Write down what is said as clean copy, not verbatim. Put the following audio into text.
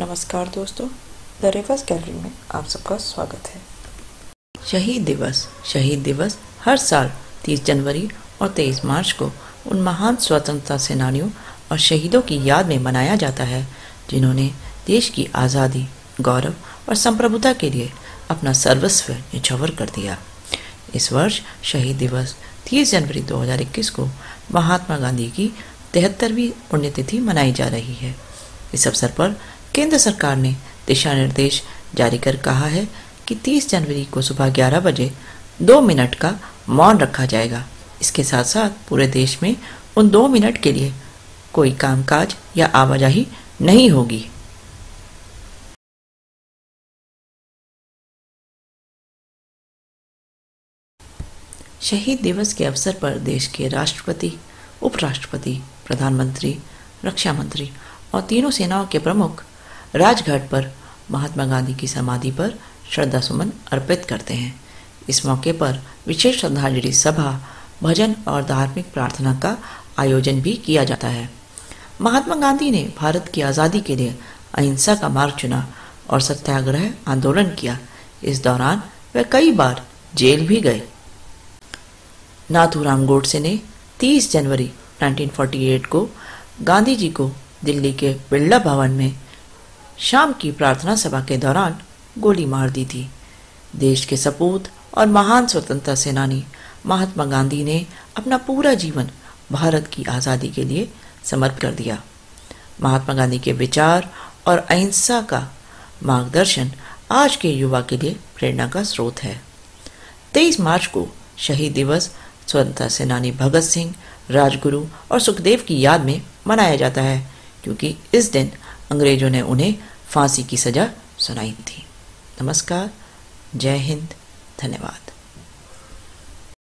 नमस्कार दोस्तों, the Revas gallery में आप सबका स्वागत है। शहीद दिवस हर साल 30 जनवरी और 23 मार्च को उन महान स्वतंत्रता सेनानियों और शहीदों की याद में मनाया जाता है जिन्होंने देश की आज़ादी, गौरव और संप्रभुता के लिए अपना सर्वस्व न्यौछावर कर दिया। इस वर्ष शहीद दिवस 30 जनवरी 2021 को महात्मा गांधी की 73वीं पुण्यतिथि मनाई जा रही है। इस अवसर पर केंद्र सरकार ने दिशा निर्देश जारी कर कहा है कि 30 जनवरी को सुबह 11 बजे 2 मिनट का मौन रखा जाएगा। इसके साथ साथ पूरे देश में उन 2 मिनट के लिए कोई कामकाज या आवाजाही नहीं होगी। शहीद दिवस के अवसर पर देश के राष्ट्रपति, उपराष्ट्रपति, प्रधानमंत्री, रक्षा मंत्री और तीनों सेनाओं के प्रमुख राजघाट पर महात्मा गांधी की समाधि पर श्रद्धा सुमन अर्पित करते हैं। इस मौके पर विशेष श्रद्धांजलि सभा, भजन और धार्मिक प्रार्थना का आयोजन भी किया जाता है। महात्मा गांधी ने भारत की आज़ादी के लिए अहिंसा का मार्ग चुना और सत्याग्रह आंदोलन किया। इस दौरान वे कई बार जेल भी गए। नाथूराम गोडसे ने 30 जनवरी 1948 को गांधी जी को दिल्ली के बिरला भवन में शाम की प्रार्थना सभा के दौरान गोली मार दी थी। देश के सपूत और महान स्वतंत्रता सेनानी महात्मा गांधी ने अपना पूरा जीवन भारत की आज़ादी के लिए समर्पित कर दिया। महात्मा गांधी के विचार और अहिंसा का मार्गदर्शन आज के युवा के लिए प्रेरणा का स्रोत है। 23 मार्च को शहीद दिवस स्वतंत्रता सेनानी भगत सिंह, राजगुरु और सुखदेव की याद में मनाया जाता है, क्योंकि इस दिन अंग्रेजों ने उन्हें फांसी की सजा सुनाई थी। नमस्कार, जय हिंद, धन्यवाद।